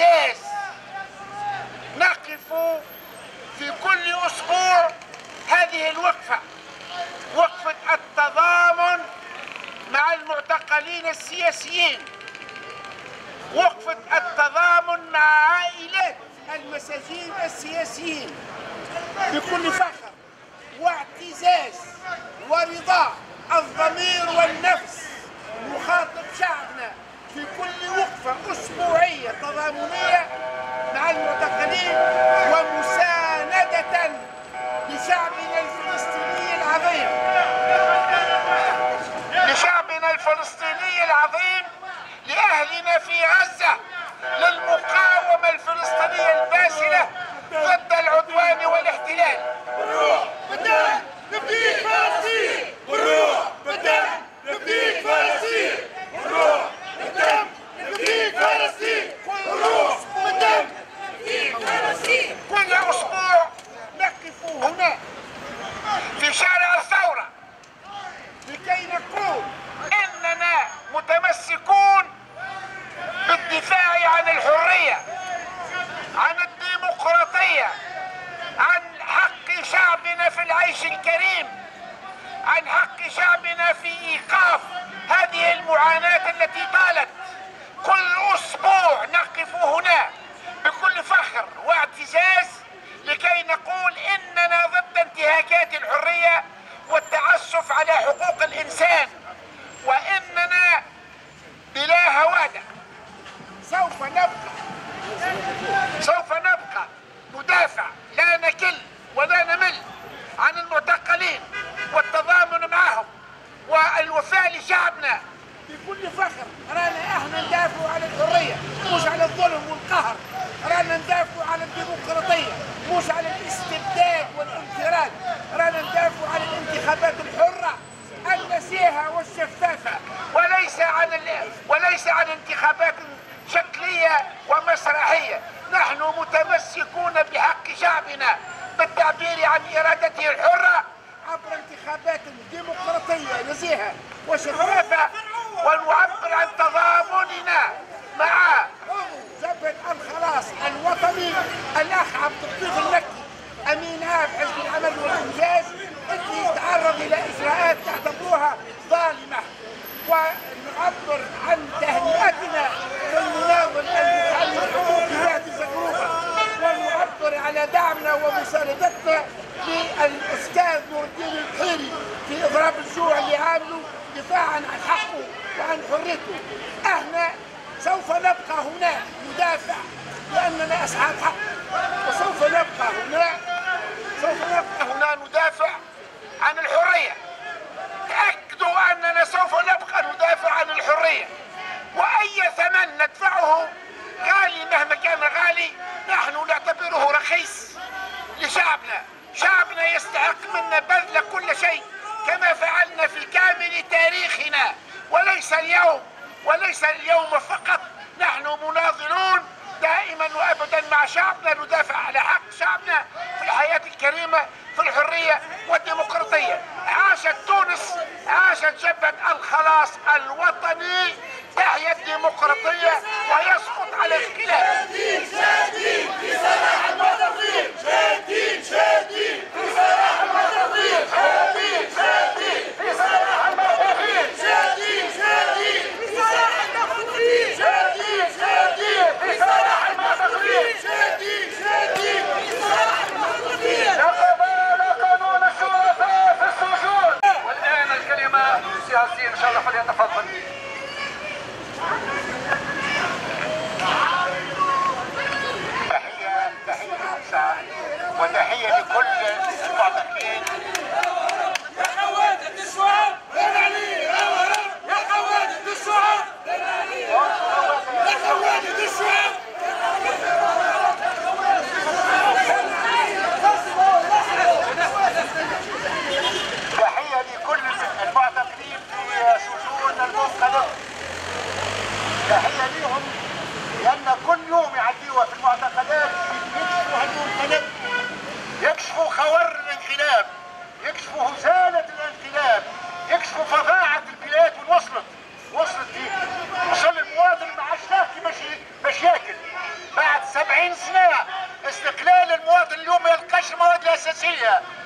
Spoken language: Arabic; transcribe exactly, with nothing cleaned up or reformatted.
الأساس. نقف في كل أسبوع هذه الوقفة، وقفة التضامن مع المعتقلين السياسيين، وقفة التضامن مع عائلات المساجين السياسيين بكل فخر واعتزاز ورضا الضمير والنفس. نخاطب شعبنا في كل وقفة أسبوعية تضامنية مع المعتقلين ومساندة لشعبنا الفلسطيني العظيم. لشعبنا الفلسطيني العظيم، لأهلنا في غزة، للمقاومة الفلسطينية الباسلة ضد العدوان والاحتلال. بالروح بالدم نبني فلسطين، بالروح بالدم نبني فلسطين، بالروح بالدم نبني فلسطين، بالروح بالدم نبني فلسطين. كل أسبوع نقف هنا في شارع الثورة لكي نقول إننا متمسكون بالدفاع عن الحرية، عن الديمقراطية، عن حق شعبنا في العيش الكريم، عن حق شعبنا في إيقاف هذه المعاناة التي طالت. كل أسبوع نقف هنا بكل فخر واعتزاز لكي نقول إننا ضد انتهاكات الحرية والتعسف على حقوق الإنسان، وإننا بلا هوادة سوف نبقى سوف نبقى ندافع لا نكل ولا نمل عن المعتقلين والتضامن معهم والوفاء لشعبنا بكل فخر. رانا احنا ندافع عن الحرية مش على الظلم والقهر، رانا ندافع عن الديمقراطية مش على الاستبداد والانفراد، رانا ندافع عن الانتخابات الحرة النزيهة والشفافة، وليس عن وليس عن انتخابات شكلية ومسرحية. نحن متمسكون بحق شعبنا بالتعبير عن إرادته الحرة عبر انتخابات ديمقراطية نزيهة وشفافة، ونعبر عن تضامننا مع عضو جبهة الخلاص الوطني الأخ عبد اللطيف النكي أمين عام حزب العمل والانجاز، اللي يتعرض إلى إجراءات تعتبروها ظالمة، ونعبر عن تهنئتنا للمناضل المتعلم الحقوقي هذه الجروبة، ونعبر على دعمنا ومساندتنا للأستاذ نور الدين القحيلي في إضراب الجوع اللي عامله دفاعا عن حقه وعن حريته. احنا سوف نبقى هنا ندافع لأننا أصحاب حق، وسوف نبقى هنا سوف نبقى هنا ندافع عن الحرية. تأكدوا أننا سوف نبقى ندافع عن الحرية، وأي ثمن ندفعه غالي مهما كان غالي نحن نعتبره رخيص لشعبنا. شعبنا يستحق منا بذل كل شيء كما فعلنا في كامل تاريخنا، وليس اليوم وليس اليوم فقط. نحن مناضلون دائما وأبدا مع شعبنا، ندافع على حق شعبنا في الحياة الكريمة، في الحرية والديمقراطية. عاشت تونس، عاشت جبهة الخلاص الوطني. تحيا الديمقراطية ويسقط على الخلاف. شادين شادين في سلاح المعترضين، شادين شادين في سلاح المعترضين، شادين شادين في سلاح المعترضين، شادين شادين في سلاح المعترضين، شادين شادين في سلاح المعترضين، شادين شادين في سلاح المعترضين. نقبل قانون الشرفاء في السجون. والآن الكلمة للسياسيين، إن شاء الله فليتفضل. تحية تحية لمسعى، وتحية لكل المعتقلين. يا حوادث الشعب بن علي غورب، يا حوادث الشعب بن علي، يا حوادث الشعب بن علي. تحية لكل المعتقلين في سجون المنقذة، تحية ليهم، لأن كل يوم يعديوها في المعتقلات يكشفوا هالمنقلب، يكشفوا خوار الانقلاب، يكشفوا هزالة الانقلاب، يكشفوا فظاعة البلاد. ووصلت وصلت دي وصل المواطن ما عادش لاقي باش ياكل، أربعين سنة استقلال المواطن اليوم ما يلقاش المواد الأساسية.